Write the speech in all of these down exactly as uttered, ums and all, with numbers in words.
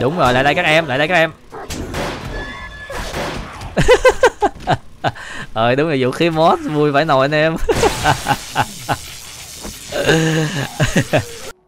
Đúng rồi, lại đây các em, lại đây các em. Ờ đúng là vũ khí mod vui phải nồi anh em.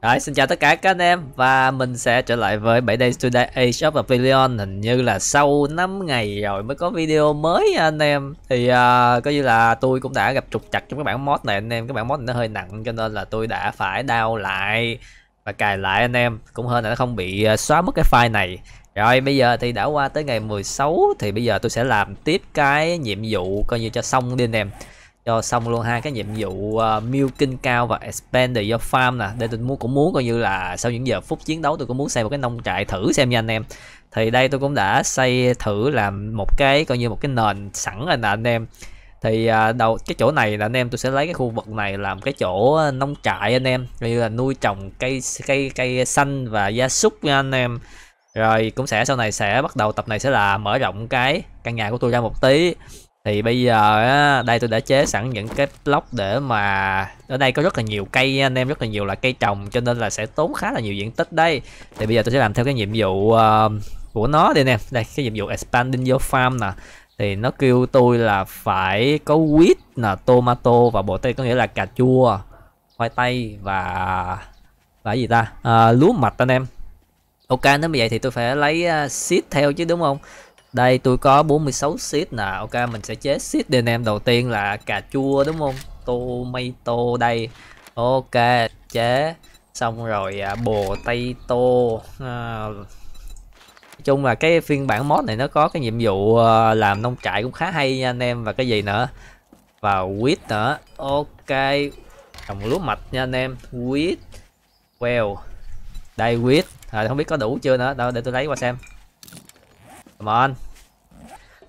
Rồi, xin chào tất cả các anh em và mình sẽ trở lại với seven Days to Die Age of Oblivion. Hình như là sau năm ngày rồi mới có video mới anh em. Thì uh, coi như là tôi cũng đã gặp trục trặc trong cái bản mod này anh em. Cái bản mod này nó hơi nặng cho nên là tôi đã phải download lại và cài lại anh em, cũng hơn là nó không bị xóa mất cái file này. Rồi bây giờ thì đã qua tới ngày mười sáu thì bây giờ tôi sẽ làm tiếp cái nhiệm vụ coi như cho xong đi anh em. Cho xong luôn hai cái nhiệm vụ uh, milking cow và expand the your farm nè. Đây tôi muốn cũng muốn coi như là sau những giờ phút chiến đấu tôi cũng muốn xây một cái nông trại thử xem nha anh em. Thì đây tôi cũng đã xây thử làm một cái coi như một cái nền sẵn rồi nè anh em. Thì uh, đầu cái chỗ này là anh em tôi sẽ lấy cái khu vực này làm cái chỗ nông trại anh em, coi như là nuôi trồng cây cây cây xanh và gia súc nha anh em. Rồi cũng sẽ sau này sẽ bắt đầu tập này sẽ là mở rộng cái căn nhà của tôi ra một tí. Thì bây giờ đây tôi đã chế sẵn những cái block để mà ở đây có rất là nhiều cây anh em, rất là nhiều là cây trồng cho nên là sẽ tốn khá là nhiều diện tích đây. Thì bây giờ tôi sẽ làm theo cái nhiệm vụ của nó đây nè. Đây cái nhiệm vụ expanding your farm nè. Thì nó kêu tôi là phải có wheat nè, tomato và bồ tây, có nghĩa là cà chua, khoai tây và và gì ta, à, lúa mạch anh em. Ok, nếu như vậy thì tôi phải lấy seed theo chứ đúng không? Đây tôi có bốn mươi sáu seed nè. Ok, mình sẽ chế seed đi anh em. Đầu tiên là cà chua đúng không? Tomato đây. Ok, chế xong rồi à, bồ tây tô. À, nói chung là cái phiên bản mod này nó có cái nhiệm vụ làm nông trại cũng khá hay nha anh em. Và cái gì nữa? Và wheat nữa. Ok, trồng lúa mạch nha anh em. Wheat. Well. Đây wheat. À, không biết có đủ chưa nữa. Đâu để tôi lấy qua xem. Come on.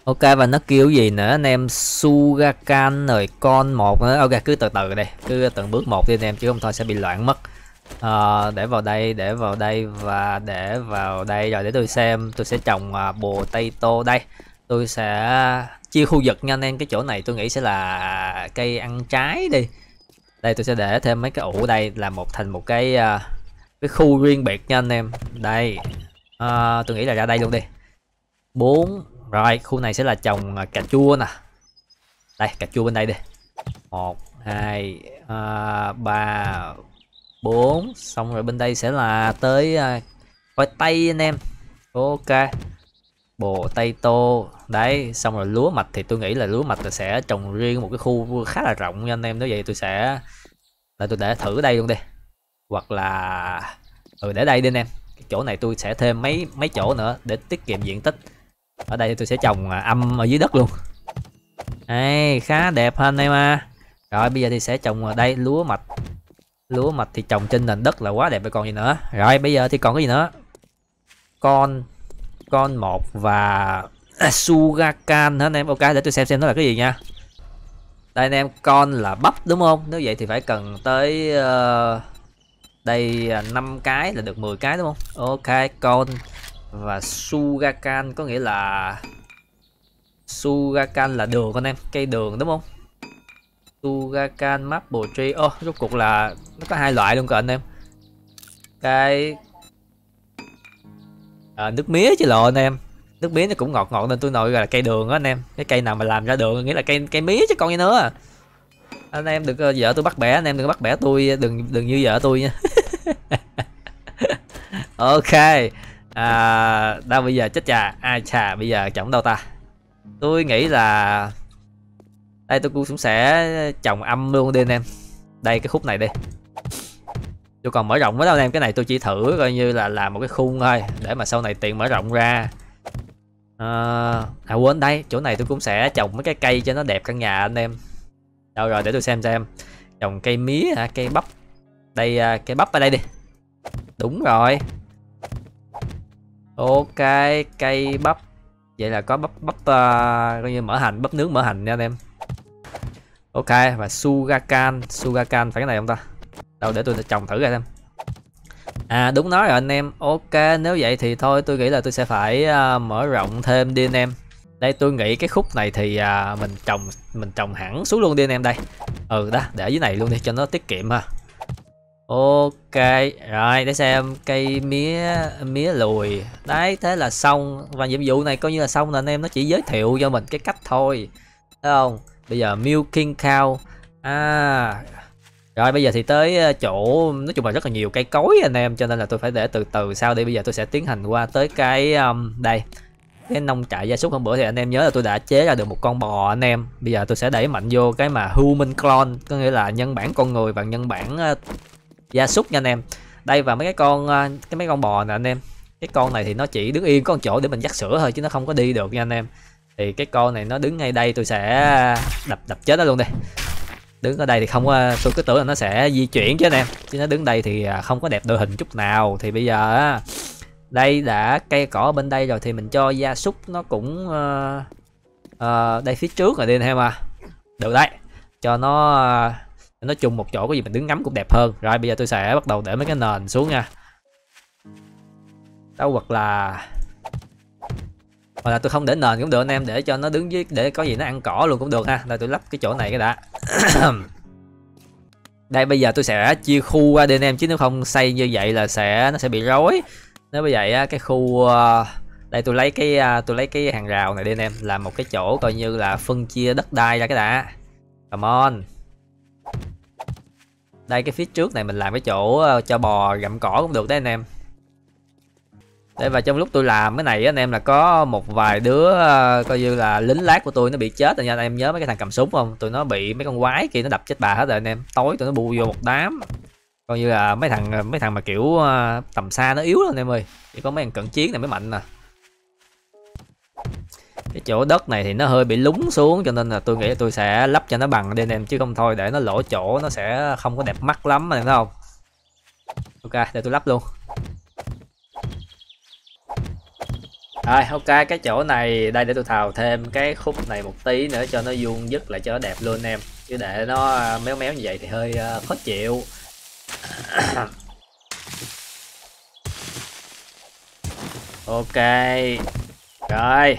Ok, và nó kêu gì nữa anh em? Sugarcane rồi con một nữa. Ok, cứ từ từ đây, cứ từng bước một đi anh em chứ không thôi sẽ bị loạn mất. À, để vào đây, để vào đây và để vào đây. Rồi để tôi xem, tôi sẽ trồng uh, bồ tây tô đây. Tôi sẽ chia khu vực nha anh em. Cái chỗ này tôi nghĩ sẽ là cây ăn trái đi. Đây tôi sẽ để thêm mấy cái ủ đây là một thành một cái uh, cái khu riêng biệt nha anh em. Đây à, tôi nghĩ là ra đây luôn đi. Bốn. Rồi khu này sẽ là trồng cà chua nè. Đây cà chua bên đây đi. Một hai ba bốn. Xong rồi bên đây sẽ là tới uh, khoai tây anh em. Ok, bồ tây tô đấy. Xong rồi lúa mạch thì tôi nghĩ là lúa mạch là sẽ trồng riêng một cái khu khá là rộng nha anh em. Nếu vậy tôi sẽ là tôi để thử đây luôn đi. Hoặc là ừ, để đây đi anh em. Cái chỗ này tôi sẽ thêm mấy mấy chỗ nữa để tiết kiệm diện tích. Ở đây tôi sẽ trồng âm ở dưới đất luôn. Ê, khá đẹp hơn em à. Rồi bây giờ thì sẽ trồng ở đây lúa mạch. Lúa mạch thì trồng trên nền đất là quá đẹp rồi còn gì nữa. Rồi bây giờ thì còn cái gì nữa? Con con một và sugarcane hả anh em? Ok, để tôi xem xem nó là cái gì nha. Đây anh em, con là bắp đúng không? Nếu vậy thì phải cần tới uh... đây năm cái là được mười cái đúng không? Ok, con và sugarcane có nghĩa là sugarcane là đường con em, cây đường đúng không? Sugarcane maple tree. Ô, oh, rốt cuộc là nó có hai loại luôn kìa anh em. Cái à, nước mía chứ lộ anh em. Nước mía nó cũng ngọt ngọt nên tôi nói là cây đường đó anh em. Cái cây nào mà làm ra đường nghĩa là cây cây mía chứ còn gì nữa. Anh em đừng vợ tôi bắt bẻ, anh em đừng bắt bẻ tôi, đừng đừng như vợ tôi nha. Ok. À, đâu bây giờ chết chà, ai chà bây giờ trồng đâu ta? Tôi nghĩ là đây tôi cũng sẽ trồng âm luôn đi anh em. Đây cái khúc này đi. Tôi còn mở rộng với đâu anh em, cái này tôi chỉ thử coi như là làm một cái khung thôi để mà sau này tiện mở rộng ra. À, à quên đây, chỗ này tôi cũng sẽ trồng mấy cái cây cho nó đẹp căn nhà anh em. Đâu rồi để tôi xem xem. Trồng cây mía hả? Cây bắp. Đây cây bắp ở đây đi. Đúng rồi. Ok, cây bắp. Vậy là có bắp bắp uh, coi như mỡ hành, bắp nướng mỡ hành nha anh em. Ok, và sugarcane, sugarcane phải cái này không ta? Đâu để tôi trồng thử ra xem. À đúng nó rồi anh em. Ok, nếu vậy thì thôi tôi nghĩ là tôi sẽ phải uh, mở rộng thêm đi anh em. Đây tôi nghĩ cái khúc này thì à, mình trồng mình trồng hẳn xuống luôn đi anh em đây. Ừ đó, để dưới này luôn đi cho nó tiết kiệm ha. Ok, rồi để xem cây mía mía lùi. Đấy, thế là xong. Và nhiệm vụ này coi như là xong rồi, anh em. Nó chỉ giới thiệu cho mình cái cách thôi, thấy không? Bây giờ milking cow. À, rồi bây giờ thì tới chỗ, nói chung là rất là nhiều cây cối anh em, cho nên là tôi phải để từ từ sau đi. Bây giờ tôi sẽ tiến hành qua tới cái um, đây, cái nông trại gia súc. Hôm bữa thì anh em nhớ là tôi đã chế ra được một con bò anh em. Bây giờ tôi sẽ đẩy mạnh vô cái mà human clone, có nghĩa là nhân bản con người và nhân bản uh, gia súc nha anh em. Đây, và mấy cái con cái mấy con bò nè anh em. Cái con này thì nó chỉ đứng yên có một chỗ để mình dắt sữa thôi, chứ nó không có đi được nha anh em. Thì cái con này nó đứng ngay đây, tôi sẽ đập đập chết nó luôn đây. Đứng ở đây thì không, tôi cứ tưởng là nó sẽ di chuyển chứ anh em, chứ nó đứng đây thì không có đẹp đội hình chút nào. Thì bây giờ đây đã cây cỏ bên đây rồi thì mình cho gia súc nó cũng uh, uh, đây phía trước rồi đi anh em à. Được đấy, cho nó uh, nói chung một chỗ, có gì mình đứng ngắm cũng đẹp hơn. Rồi bây giờ tôi sẽ bắt đầu để mấy cái nền xuống nha. Đó, hoặc là hoặc là tôi không để nền cũng được anh em, để cho nó đứng dưới, để có gì nó ăn cỏ luôn cũng được ha. Rồi tôi lắp cái chỗ này cái đã. Đây bây giờ tôi sẽ chia khu qua đi anh em, chứ nếu không xây như vậy là sẽ nó sẽ bị rối. Nếu bây vậy cái khu đây tôi lấy cái tôi lấy cái hàng rào này đi anh em, làm một cái chỗ coi như là phân chia đất đai ra cái đã. Come on. Đây cái phía trước này mình làm cái chỗ cho bò gặm cỏ cũng được đấy anh em. Đây, và trong lúc tôi làm cái này anh em là có một vài đứa coi như là lính lát của tôi nó bị chết rồi nha anh em. Nhớ mấy cái thằng cầm súng không? Tụi nó bị mấy con quái kia nó đập chết bà hết rồi anh em. Tối tụi nó bu vô một đám. Coi như là mấy thằng mấy thằng mà kiểu tầm xa nó yếu lắm anh em ơi. Chỉ có mấy thằng cận chiến này mới mạnh nè. Cái chỗ đất này thì nó hơi bị lún xuống, cho nên là tôi nghĩ là tôi sẽ lắp cho nó bằng đi anh em, chứ không thôi để nó lỗ chỗ nó sẽ không có đẹp mắt lắm anh em thấy không. Ok, để tôi lắp luôn. Rồi ok, cái chỗ này đây để tôi thào thêm cái khúc này một tí nữa cho nó vuông dứt lại cho nó đẹp luôn anh em, chứ để nó méo méo như vậy thì hơi khó chịu. Ok rồi.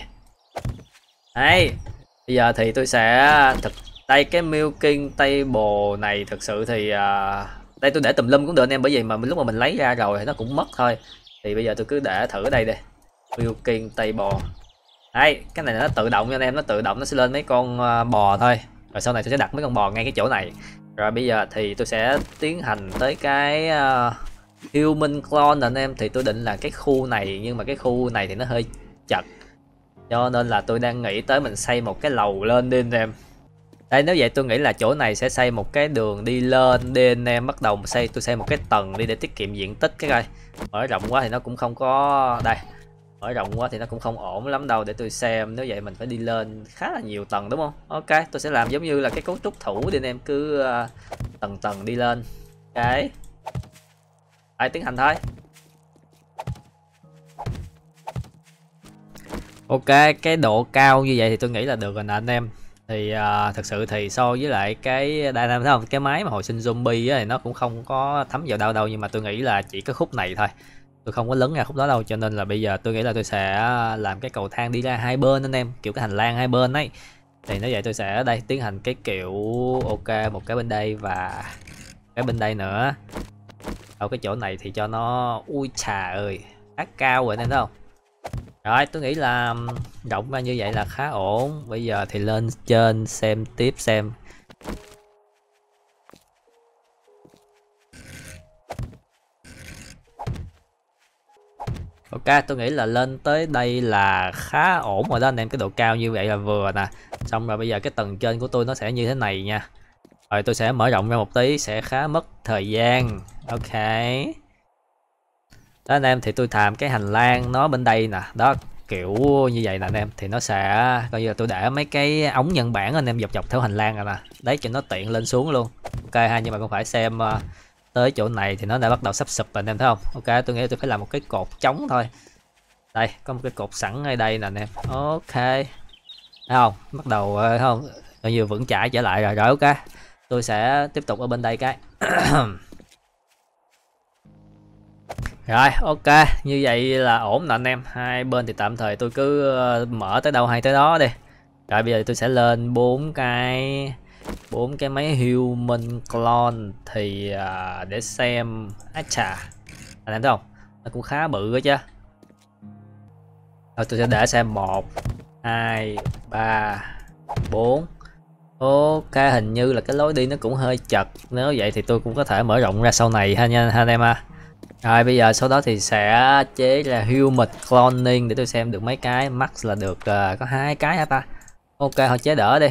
Đấy, bây giờ thì tôi sẽ thực tay cái milking table này thực sự thì uh, đây tôi để tùm lum cũng được anh em, bởi vì mà lúc mà mình lấy ra rồi thì nó cũng mất thôi. Thì bây giờ tôi cứ để thử ở đây đi, milking table. Đấy, cái này nó tự động cho anh em, nó tự động nó sẽ lên mấy con uh, bò thôi. Rồi sau này tôi sẽ đặt mấy con bò ngay cái chỗ này. Rồi bây giờ thì tôi sẽ tiến hành tới cái uh, human clone anh em. Thì tôi định là cái khu này, nhưng mà cái khu này thì nó hơi chật, cho nên là tôi đang nghĩ tới mình xây một cái lầu lên đi anh em. Đây, nếu vậy tôi nghĩ là chỗ này sẽ xây một cái đường đi lên đi anh em. Bắt đầu xây, tôi xây một cái tầng đi để tiết kiệm diện tích cái coi. Mở rộng quá thì nó cũng không có, đây mở rộng quá thì nó cũng không ổn lắm đâu. Để tôi xem, nếu vậy mình phải đi lên khá là nhiều tầng đúng không. Ok, tôi sẽ làm giống như là cái cấu trúc thủ đi anh em, cứ uh, tầng tầng đi lên. Ok, ai tiến hành thôi. Ok, cái độ cao như vậy thì tôi nghĩ là được rồi nè anh em. Thì uh, thực sự thì so với lại cái đại nam thấy không, cái máy mà hồi sinh zombie ấy, thì nó cũng không có thấm vào đâu đâu, nhưng mà tôi nghĩ là chỉ có khúc này thôi, tôi không có lấn ra khúc đó đâu. Cho nên là bây giờ tôi nghĩ là tôi sẽ làm cái cầu thang đi ra hai bên anh em, kiểu cái hành lang hai bên ấy. Thì nếu vậy tôi sẽ đây tiến hành cái kiểu ok, một cái bên đây và cái bên đây nữa. Ở cái chỗ này thì cho nó, ui chà ơi, khá cao rồi anh em thấy không. Rồi tôi nghĩ là rộng ra như vậy là khá ổn. Bây giờ thì lên trên xem tiếp xem. Ok, tôi nghĩ là lên tới đây là khá ổn rồi đó anh em. Cái độ cao như vậy là vừa nè. Xong rồi bây giờ cái tầng trên của tôi nó sẽ như thế này nha. Rồi tôi sẽ mở rộng ra một tí, sẽ khá mất thời gian. Ok đó anh em, thì tôi làm cái hành lang nó bên đây nè, đó kiểu như vậy nè anh em. Thì nó sẽ coi như là tôi để mấy cái ống nhân bản anh em dọc dọc theo hành lang rồi nè, đấy cho nó tiện lên xuống luôn. Ok ha, nhưng mà cũng phải xem uh, tới chỗ này thì nó đã bắt đầu sắp sụp rồi anh em thấy không. Ok, tôi nghĩ tôi phải làm một cái cột trống thôi. Đây có một cái cột sẵn ngay đây nè anh em. Ok thấy không, bắt đầu uh, thấy không, coi như vững chãi trở lại rồi. Rồi ok, tôi sẽ tiếp tục ở bên đây cái. Rồi ok, như vậy là ổn nè anh em. Hai bên thì tạm thời tôi cứ mở tới đâu hay tới đó đi. Rồi bây giờ tôi sẽ lên bốn cái bốn cái máy human clone thì à, để xem. Á chà, anh em thấy không, nó cũng khá bự đó chứ. Rồi tôi sẽ để xem một hai ba bốn. Ok, hình như là cái lối đi nó cũng hơi chật, nếu vậy thì tôi cũng có thể mở rộng ra sau này ha nha anh em ha. Rồi bây giờ sau đó thì sẽ chế là human cloning để tôi xem được mấy cái, max là được uh, có hai cái hả ta. Ok, họ chế đỡ đi.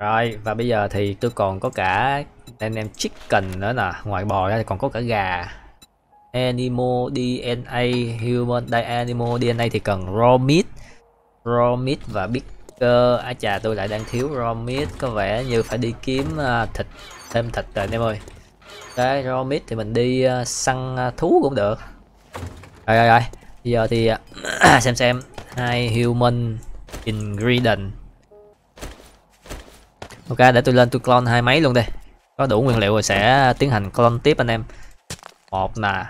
Rồi và bây giờ thì tôi còn có cả anh em chicken nữa nè, ngoài bò ra thì còn có cả gà. Animal đê en a, human animal đê en a thì cần raw meat, raw meat và big cơ. À chà, tôi lại đang thiếu raw meat, có vẻ như phải đi kiếm thịt, thêm thịt rồi anh em ơi. Cái raw meat thì mình đi săn thú cũng được. Rồi rồi rồi, bây giờ thì xem xem hai human ingredient. Ok, để tôi lên tôi clone hai máy luôn đi, có đủ nguyên liệu rồi sẽ tiến hành clone tiếp anh em. Một nè,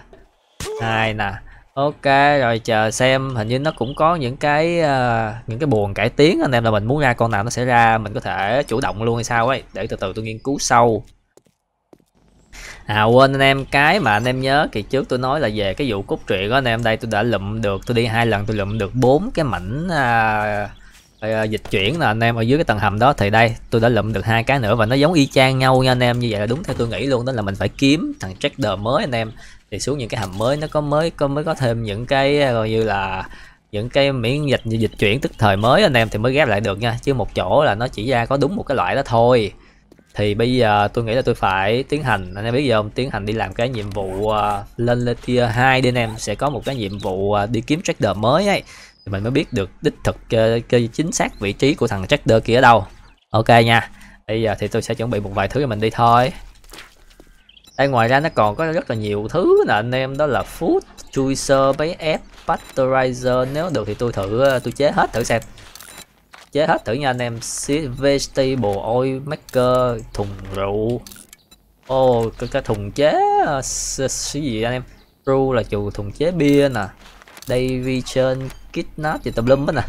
hai nè. Ok rồi, chờ xem, hình như nó cũng có những cái uh, những cái buồng cải tiến anh em, là mình muốn ra con nào nó sẽ ra, mình có thể chủ động luôn hay sao ấy, để từ từ tôi nghiên cứu sâu. À quên anh em, cái mà anh em nhớ kỳ trước tôi nói là về cái vụ cốt truyện đó anh em, đây tôi đã lụm được, tôi đi hai lần tôi lụm được bốn cái mảnh uh, uh, dịch chuyển là anh em ở dưới cái tầng hầm đó, thì đây tôi đã lụm được hai cái nữa và nó giống y chang nhau nha anh em. Như vậy là đúng theo tôi nghĩ luôn, đó là mình phải kiếm thằng trader mới anh em, thì xuống những cái hầm mới nó có mới có mới có thêm những cái gọi như là những cái miễn dịch dịch chuyển tức thời mới anh em, thì mới ghép lại được nha, chứ một chỗ là nó chỉ ra có đúng một cái loại đó thôi. Thì bây giờ tôi nghĩ là tôi phải tiến hành, anh em biết không, tiến hành đi làm cái nhiệm vụ uh, lên lên tier hai đi anh em, sẽ có một cái nhiệm vụ uh, đi kiếm trader mới ấy, thì mình mới biết được đích thực uh, cái chính xác vị trí của thằng trader kia ở đâu. Ok nha, bây giờ thì tôi sẽ chuẩn bị một vài thứ cho mình đi thôi. Đây ngoài ra nó còn có rất là nhiều thứ nè anh em, đó là food, juicer, bấy ép, pasteurizer, nếu được thì tôi thử, tôi chế hết thử xem. Chế hết thử nha anh em, vegetable oil maker, thùng rượu. Ô, oh, cái, cái thùng chế cái gì anh em? Brew là chủ thùng chế bia nè. Davy Chen kidnap gì tùm lum hết nè.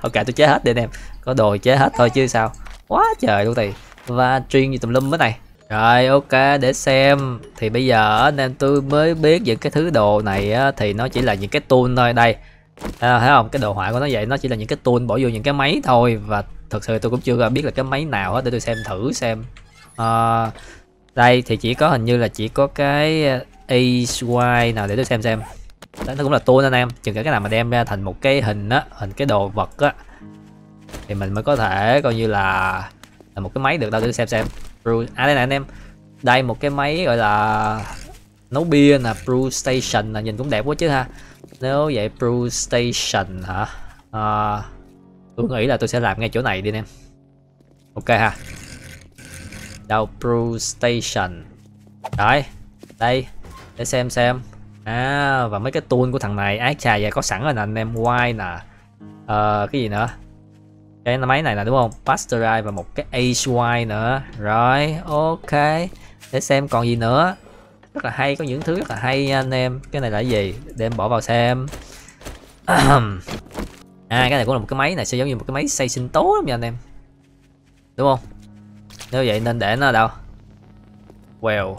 Ok tôi chế hết đi anh em, có đồ chế hết thôi chứ sao. Quá trời luôn tì. Và chuyên gì tùm lum hết này. Rồi ok, để xem thì bây giờ anh em tôi mới biết những cái thứ đồ này á, thì nó chỉ là những cái tool thôi. Đây à, thấy không, cái đồ họa của nó vậy, nó chỉ là những cái tool bỏ vô những cái máy thôi, và thực sự tôi cũng chưa biết là cái máy nào hết, để tôi xem thử xem. À, đây thì chỉ có hình như là chỉ có cái a ét i nào để tôi xem xem. Đấy, nó cũng là tool anh em, chừng cả cái nào mà đem ra thành một cái hình á, hình cái đồ vật á, thì mình mới có thể coi như là là một cái máy được. Đâu để tôi xem xem. À đây nè anh em, đây một cái máy gọi là nấu bia nè, brew station là nhìn cũng đẹp quá chứ ha. Nếu vậy brew station hả? À, tôi nghĩ là tôi sẽ làm ngay chỗ này đi anh em. Ok ha. Đâu brew station. Đấy, đây để xem xem. À, và mấy cái tool của thằng này, ác trà vậy có sẵn rồi nè anh em. Wine nè. Ờ, cái gì nữa? Cái máy này là đúng không? Pasteurize và một cái a ét i nữa. Rồi, ok. Để xem còn gì nữa. Rất là hay, có những thứ rất là hay nha anh em. Cái này là cái gì? Để em bỏ vào xem. À, cái này cũng là một cái máy này, sẽ giống như một cái máy xay sinh tố lắm nha anh em. Đúng không? Nếu vậy nên để nó ở đâu? Well.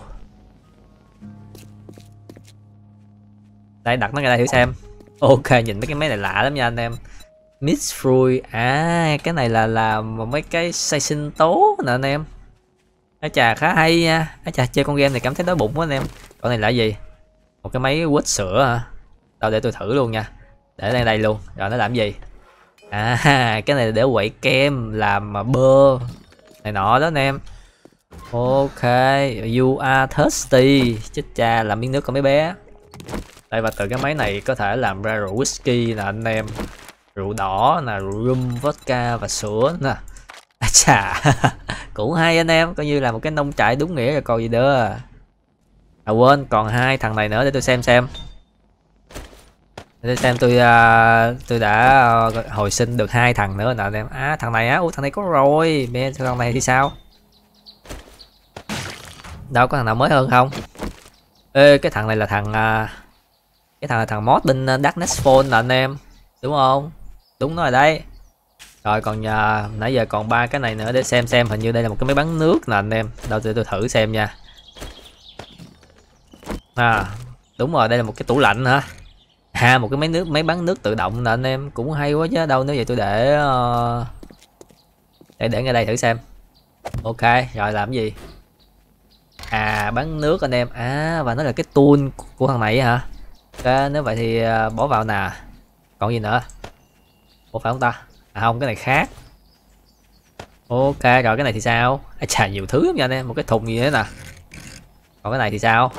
Đây, đặt nó ngay đây thử xem. Ok, nhìn mấy cái máy này lạ lắm nha anh em. Mix fruit, à cái này là làm mấy cái xay sinh tố nè anh em. Á chà khá hay nha. Á chà chơi con game này cảm thấy đói bụng quá anh em. Con này là gì? Một cái máy quét sữa hả? Tao để tôi thử luôn nha. Để lên đây luôn. Rồi nó làm gì? À cái này là để quậy kem, làm bơ này nọ đó anh em. Ok, you are thirsty. Chết cha, làm miếng nước con mấy bé. Đây và từ cái máy này có thể làm ra rượu whisky nè anh em, rượu đỏ là rượu rum, vodka và sữa nè. À chà cũng hay anh em, coi như là một cái nông trại đúng nghĩa rồi còn gì nữa. À quên, còn hai thằng này nữa để tôi xem xem. Để tôi xem tôi uh, tôi đã uh, hồi sinh được hai thằng nữa nè anh em. À thằng này á, uh, thằng này có rồi. Mẹ thằng này thì sao? Đâu có thằng nào mới hơn không? Ê cái thằng này là thằng uh, cái thằng là thằng mod bên Darkness Phone nè anh em, đúng không? Đúng rồi đây. Rồi còn nhà nãy giờ còn ba cái này nữa để xem xem hình như đây là một cái máy bắn nước nè anh em. Đâu để tôi thử xem nha. À đúng rồi, đây là một cái tủ lạnh hả? À một cái máy nước máy bắn nước tự động nè anh em, cũng hay quá chứ đâu. Nếu vậy tôi để uh... để để ngay đây thử xem. Ok rồi làm gì? À bắn nước anh em. À và nó là cái tool của thằng này hả? À, nếu vậy thì uh, bỏ vào nè. Còn gì nữa? Ủa phải không ta? À không, cái này khác. Ok rồi cái này thì sao? À, chà nhiều thứ lắm nha anh em. Một cái thùng gì thế nè. Còn cái này thì sao?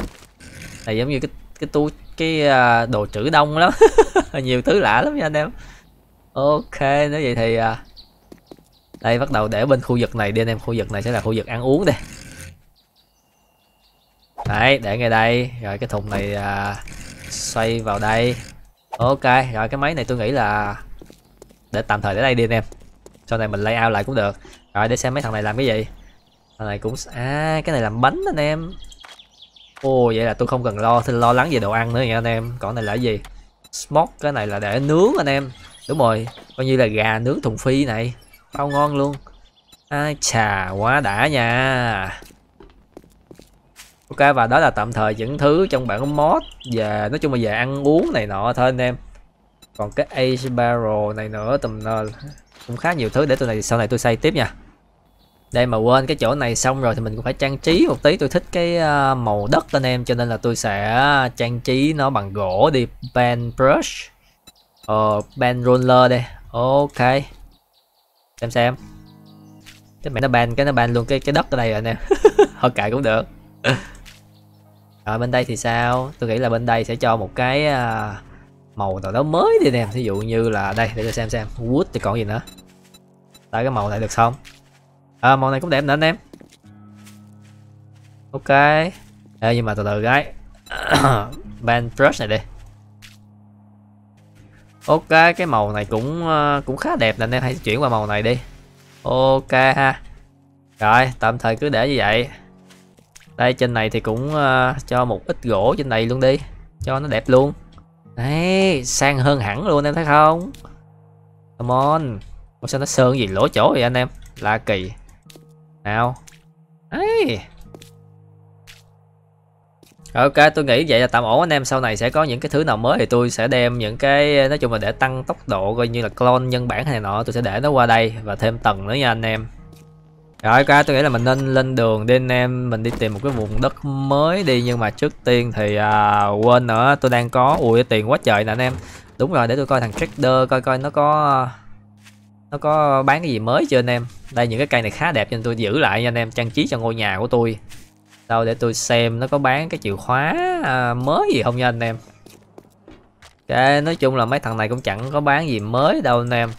Này giống như cái cái tu cái uh, đồ trữ đông lắm. Nhiều thứ lạ lắm nha anh em. Ok nếu vậy thì uh, đây bắt đầu để bên khu vực này đi anh em. Khu vực này sẽ là khu vực ăn uống đi. Đấy để ngay đây. Rồi cái thùng này uh, xoay vào đây. Ok rồi cái máy này tôi nghĩ là để tạm thời để đây đi anh em, sau này mình layout lại cũng được. Rồi để xem mấy thằng này làm cái gì. Thằng này cũng à cái này làm bánh anh em. Ồ vậy là tôi không cần lo lo lắng về đồ ăn nữa nha anh em. Còn này là cái gì? Smoke, cái này là để nướng anh em. Đúng rồi, coi như là gà nướng thùng phi này, bao ngon luôn. Ai chà quá đã nha. Ok và đó là tạm thời những thứ trong bản mod về nói chung là về ăn uống này nọ thôi anh em. Còn cái Ace Barrel này nữa tầm cũng khá nhiều thứ để tụi này sau này tôi xây tiếp nha. Đây mà quên cái chỗ này xong rồi thì mình cũng phải trang trí một tí. Tôi thích cái màu đất anh em cho nên là tôi sẽ trang trí nó bằng gỗ đi. Pen brush, ờ, pen roller đây. Ok xem xem cái mẹ nó ban cái nó ban luôn cái cái đất ở đây rồi anh em. Thôi cãi cũng được. Rồi bên đây thì sao? Tôi nghĩ là bên đây sẽ cho một cái màu nào đó mới đi nè. Ví dụ như là đây để tôi xem xem wood thì còn gì nữa. Tại cái màu này được không? À, màu này cũng đẹp nữa anh em. Ok. Ê, nhưng mà từ từ gái. Band brush này đi. Ok cái màu này cũng cũng khá đẹp nè anh em. Hãy chuyển qua màu này đi. Ok ha. Rồi tạm thời cứ để như vậy. Đây trên này thì cũng uh, cho một ít gỗ trên này luôn đi, cho nó đẹp luôn. Đấy sang hơn hẳn luôn em thấy không? Come on. Ủa sao nó sơn gì lỗ chỗ vậy anh em? Lạ kỳ. Nào. Đấy. Ok tôi nghĩ vậy là tạm ổn anh em. Sau này sẽ có những cái thứ nào mới thì tôi sẽ đem những cái nói chung là để tăng tốc độ coi như là clone nhân bản này nọ, tôi sẽ để nó qua đây và thêm tầng nữa nha anh em. Rồi ok tôi nghĩ là mình nên lên đường đi anh em. Mình đi tìm một cái vùng đất mới đi. Nhưng mà trước tiên thì à, quên nữa. Tôi đang có ui tiền quá trời nè anh em. Đúng rồi để tôi coi thằng trader coi coi nó có Nó có bán cái gì mới chưa anh em. Đây những cái cây này khá đẹp nên tôi giữ lại nha anh em. Trang trí cho ngôi nhà của tôi. Đâu để tôi xem nó có bán cái chìa khóa à, mới gì không nha anh em. Ok nói chung là mấy thằng này cũng chẳng có bán gì mới đâu anh em.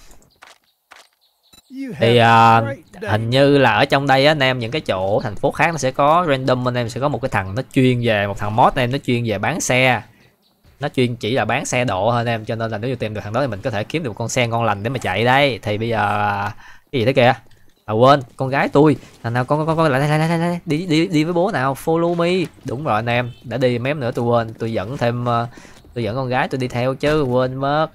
Thì à, hình như là ở trong đây á, anh em những cái chỗ thành phố khác nó sẽ có random anh em sẽ có một cái thằng nó chuyên về một thằng mod anh em nó chuyên về bán xe, nó chuyên chỉ là bán xe độ thôi anh em, cho nên là nếu như tìm được thằng đó thì mình có thể kiếm được một con xe ngon lành để mà chạy đây. Thì bây giờ cái gì thế kìa, à quên con gái tôi, thằng nào con con con lại lại lại lại đi đi đi với bố nào, follow me. Đúng rồi anh em đã đi mém nữa tôi quên, tôi dẫn thêm tôi dẫn con gái tôi đi theo chứ quên mất.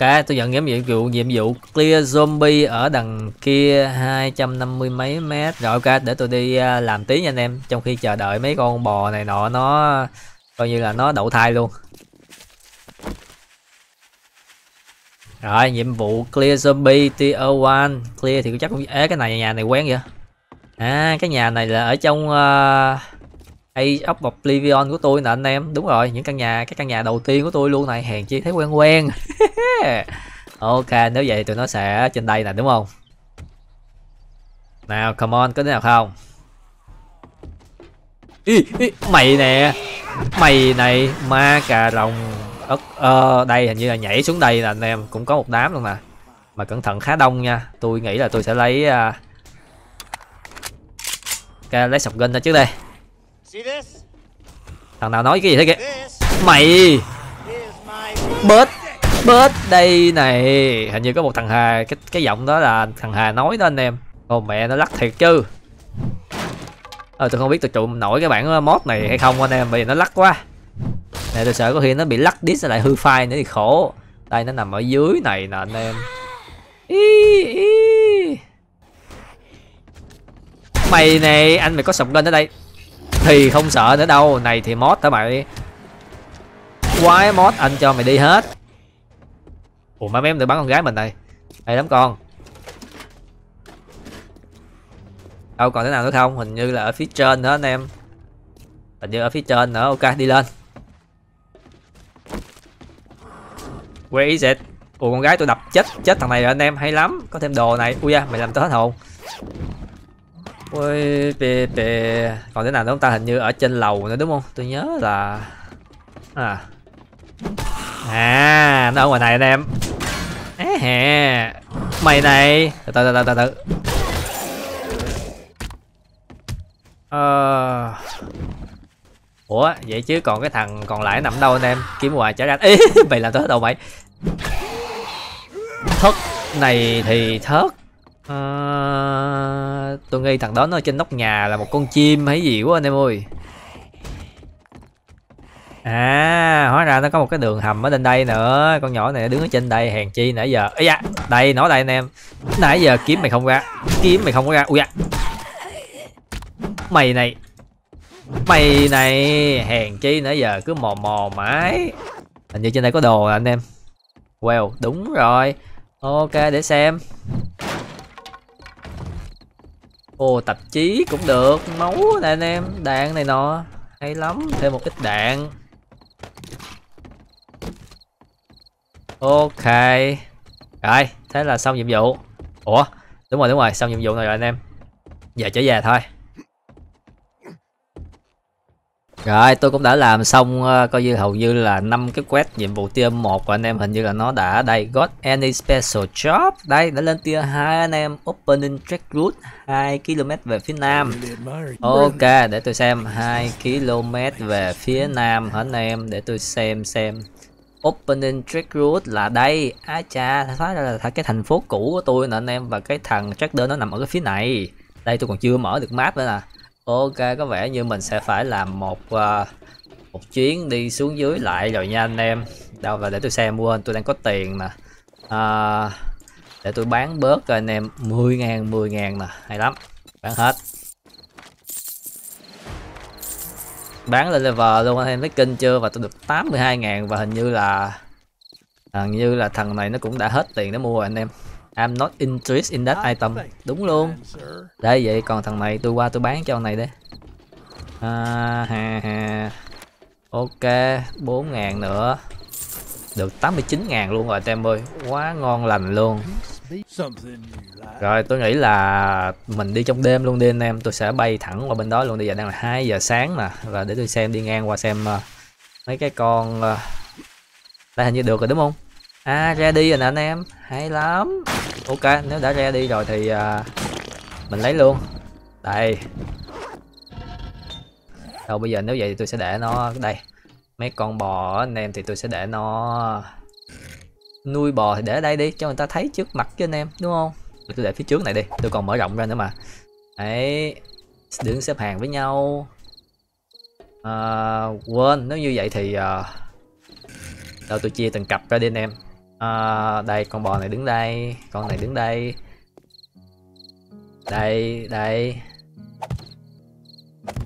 Ok, tôi nhận nhiệm vụ nhiệm vụ clear zombie ở đằng kia hai trăm năm mươi mấy mét. Rồi ok, để tôi đi làm tí nha anh em. Trong khi chờ đợi mấy con bò này nọ nó coi như là nó đậu thai luôn. Rồi, nhiệm vụ clear zombie tier một. Clear thì chắc cũng... Ê, cái này nhà này quen vậy? À, cái nhà này là ở trong... Uh... Age of Oblivion của tôi nè anh em. Đúng rồi, những căn nhà, cái căn nhà đầu tiên của tôi luôn này. Hèn chi thấy quen quen. Ok, nếu vậy thì tụi nó sẽ trên đây nè đúng không? Nào, come on, có đứa nào không? Ý, ý, mày nè. Mày này, ma cà rồng ớt, ờ, đây hình như là nhảy xuống đây nè anh em. Cũng có một đám luôn nè. Mà cẩn thận khá đông nha. Tôi nghĩ là tôi sẽ lấy uh... okay, lấy shotgun ra trước đây. Thằng nào nói cái gì thế kìa? Mày bớt bớt đây này. Hình như có một thằng Hà, cái cái giọng đó là thằng Hà nói đó anh em. Ô mẹ nó lắc thiệt chứ. Ờ tôi không biết tôi trụ nổi cái bản mod này hay không anh em, bởi vì nó lắc quá. Này tôi sợ có khi nó bị lắc disk lại hư file nữa thì khổ. Đây nó nằm ở dưới này nè anh em. Ý, ý. Mày này, anh mày có sọc lên ở đây thì không sợ nữa đâu. Này thì mod hả mày? Quái mod anh cho mày đi hết. Ủa mà mấy em tự bắn con gái mình này. Hay lắm con. Đâu còn thế nào nữa không? Hình như là ở phía trên nữa anh em. Hình như ở phía trên nữa. Ok đi lên. Where is it? Ủa con gái tôi đập chết chết thằng này rồi anh em. Hay lắm. Có thêm đồ này. Ui da mày làm tao hết hồn. Ui bê bê. Còn thế nào nữa không ta? Hình như ở trên lầu nữa đúng không? Tôi nhớ là à à nó ở ngoài này anh em. Á hè mày này. Từ từ từ từ từ ờ ủa vậy chứ còn cái thằng còn lại nằm đâu anh em? Kiếm hoài trả ra. Ý mày làm tới đâu mày? Thớt này thì thớt. À, tôi nghĩ thằng đó nó trên nóc nhà là một con chim hay gì quá anh em ơi. À hóa ra nó có một cái đường hầm ở lên đây nữa. Con nhỏ này đứng ở trên đây hèn chi nãy giờ. Ây da đây nó đây anh em. Nãy giờ kiếm mày không ra. Kiếm mày không có ra. Ui da mày này. Mày này hèn chi nãy giờ cứ mò mò mãi. Hình như trên đây có đồ anh em. Well đúng rồi. Ok để xem. Ồ tạp chí cũng được. Máu nè anh em. Đạn này nọ. Hay lắm. Thêm một ít đạn. Ok. Rồi thế là xong nhiệm vụ. Ủa đúng rồi đúng rồi. Xong nhiệm vụ này rồi anh em. Giờ trở về thôi. Rồi tôi cũng đã làm xong coi như hầu như là năm cái quest nhiệm vụ tier một của anh em. Hình như là nó đã đây. Got any special job. Đây đã lên tier hai anh em. Opening track route hai ki lô mét về phía nam. Ok để tôi xem. Hai ki lô mét về phía nam hả anh em? Để tôi xem xem. Opening track route là đây. Á cha hóa ra là cái thành phố cũ của tôi nè anh em. Và cái thằng tracker nó nằm ở cái phía này. Đây tôi còn chưa mở được map nữa nè. Ok có vẻ như mình sẽ phải làm một uh, một chuyến đi xuống dưới lại rồi nha anh em. Đâu và để tôi xem. Quên tôi đang có tiền mà. Uh, để tôi bán bớt rồi anh em. Mười ngàn mười ngàn mà. Hay lắm. Bán hết. Bán lên level luôn anh em. Thấy kinh chưa? Và tôi được tám mươi hai ngàn. Và hình như là hình như là thằng này nó cũng đã hết tiền để mua rồi anh em. I'm not interested in that item. Đúng luôn. Đây vậy còn thằng này tôi qua tôi bán cho này đấy. À, ha, ha. Ok bốn ngàn nữa. Được tám mươi chín ngàn luôn rồi tem ơi. Quá ngon lành luôn. Rồi tôi nghĩ là mình đi trong đêm luôn đi anh em. Tôi sẽ bay thẳng qua bên đó luôn. Bây giờ đang là hai giờ sáng mà. Và để tôi xem đi ngang qua xem uh, mấy cái con uh... đây hình như được rồi đúng không? À ra đi rồi nè anh em. Hay lắm. Ok nếu đã ra đi rồi thì uh, mình lấy luôn. Đây đâu bây giờ nếu vậy thì tôi sẽ để nó đây. Mấy con bò anh em thì tôi sẽ để nó. Nuôi bò thì để ở đây đi cho người ta thấy trước mặt chứ anh em đúng không? Tôi để phía trước này đi. Tôi còn mở rộng ra nữa mà. Đấy đứng xếp hàng với nhau. À, quên nếu như vậy thì uh, đâu tôi chia từng cặp ra đi anh em. À, đây con bò này đứng đây. Con này đứng đây. Đây đây.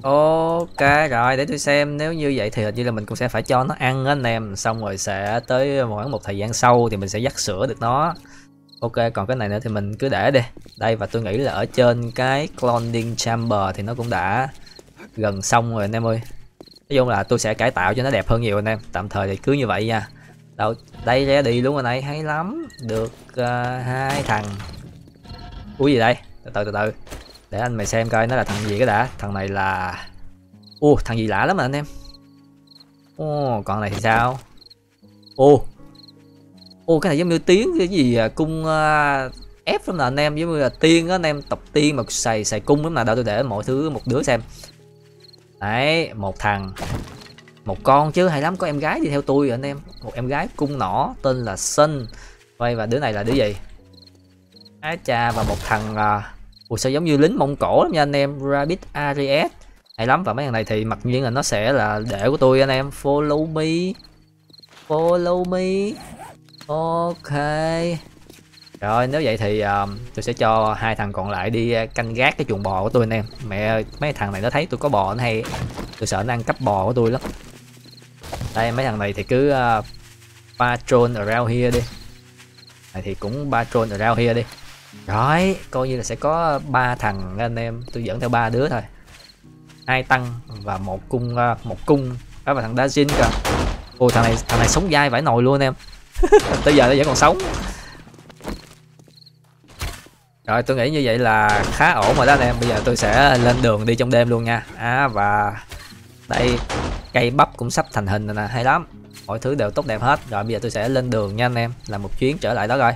Ok rồi để tôi xem. Nếu như vậy thì hình như là mình cũng sẽ phải cho nó ăn anh em. Xong rồi sẽ tới khoảng một thời gian sau thì mình sẽ dắt sữa được nó. Ok còn cái này nữa thì mình cứ để đi. Đây và tôi nghĩ là ở trên cái cloning chamber thì nó cũng đã gần xong rồi anh em ơi. Nói chung là tôi sẽ cải tạo cho nó đẹp hơn nhiều anh em. Tạm thời thì cứ như vậy nha. Đâu đây ra đi luôn rồi này. Hay lắm. Được uh, hai thằng. Ui gì đây? Từ từ từ từ. Để anh mày xem coi nó là thằng gì cái đã. Thằng này là ô uh, thằng gì lạ lắm mà anh em. Ô uh, còn này thì sao? Ô uh. Ô uh, cái này giống như tiếng cái gì cung uh, ép lắm là anh em. Giống như là tiên đó anh em. Tộc tiên mà xài xài cung lắm là. Đâu tôi để mọi thứ một đứa xem. Đấy một thằng một con chứ. Hay lắm. Có em gái đi theo tôi rồi anh em. Một em gái cung nỏ tên là Sun. Vậy và đứa này là đứa gì? Á cha và một thằng ủa sao giống như lính Mông Cổ lắm nha anh em. Rabbit Aries. Hay lắm. Và mấy thằng này thì mặc nhiên là nó sẽ là đệ của tôi anh em. Follow me. Follow me. Ok Rồi nếu vậy thì uh, tôi sẽ cho hai thằng còn lại đi canh gác cái chuồng bò của tôi anh em. Mẹ ơi, mấy thằng này nó thấy tôi có bò nó hay, tôi sợ nó ăn cắp bò của tôi lắm. Đây mấy thằng này thì cứ uh, patrol around here đi. Này thì cũng patrol around here đi. Rồi coi như là sẽ có ba thằng anh em, tôi dẫn theo ba đứa thôi, hai tăng và một cung uh, một cung đó và thằng đá zin kìa. Ôi thằng này thằng này sống dai vãi nồi luôn anh em. Tới giờ nó vẫn còn sống. Rồi tôi nghĩ như vậy là khá ổn rồi đó anh em. Bây giờ tôi sẽ lên đường đi trong đêm luôn nha. À và đây cây bắp cũng sắp thành hình rồi nè, hay lắm. Mọi thứ đều tốt đẹp hết. Rồi bây giờ tôi sẽ lên đường nha anh em, làm một chuyến trở lại đó rồi.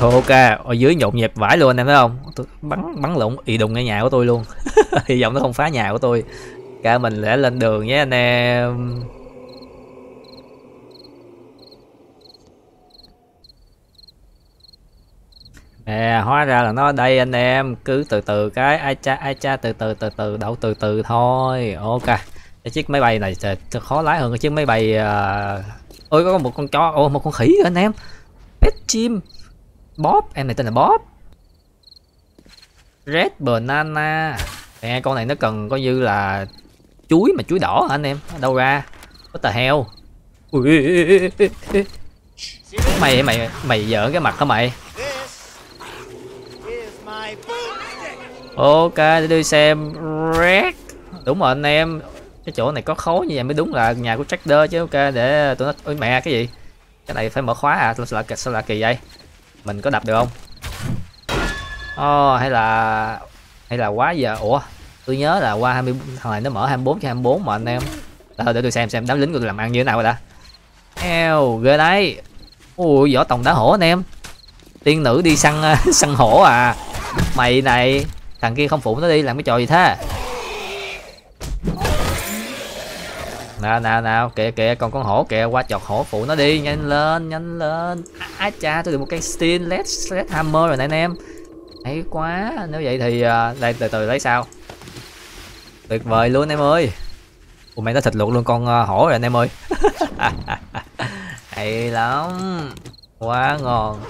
Ok, ở dưới nhộn nhịp vãi luôn anh em thấy không? Tôi bắn bắn lộn ì đùng ngay nhà của tôi luôn. Hy vọng nó không phá nhà của tôi. Cả mình sẽ lên đường nhé anh em. À, hóa ra là nó ở đây anh em, cứ từ từ cái ai cha ai cha từ từ từ từ đậu từ từ thôi. Ok, cái chiếc máy bay này trời, khó lái hơn cái chiếc máy bay. Ôi có một con chó, ô một con khỉ anh em, pet chim. Bob, em này tên là Bob. Red banana. Nè con này nó cần coi như là chuối mà chuối đỏ hả anh em? Ở đâu ra? Có tờ heo. Mày mày mày giỡn cái mặt hả mày? Ok để tôi xem. Red. Đúng rồi anh em. Cái chỗ này có khói như vậy mới đúng là nhà của Trader chứ. Ok để tụi nó. Ôi mẹ cái gì? Cái này phải mở khóa à? Sao là, sao là kỳ vậy? Mình có đập được không? Ồ oh, hay là hay là quá giờ. Ủa tôi nhớ là qua hai mươi thằng này nó mở hai mươi bốn cho hai mươi bốn mà anh em. Thôi để tôi xem xem đám lính của tôi làm ăn như thế nào rồi đã. Eo ghê đấy. Ui võ tòng đá hổ anh em. Tiên nữ đi săn săn hổ à. Mày này. Thằng kia không phụ nó đi làm cái trò gì thế. Nào nào nào kìa kìa còn con hổ kìa, qua chọt hổ phụ nó đi, nhanh lên nhanh lên. Á cha tôi được một cây steel led led hammer rồi nè anh em, hay quá. Nếu vậy thì uh, đây từ từ lấy sao tuyệt vời luôn em ơi. Ủa mày nó thịt luộc luôn con uh, hổ rồi anh em ơi. Hay lắm, quá ngon.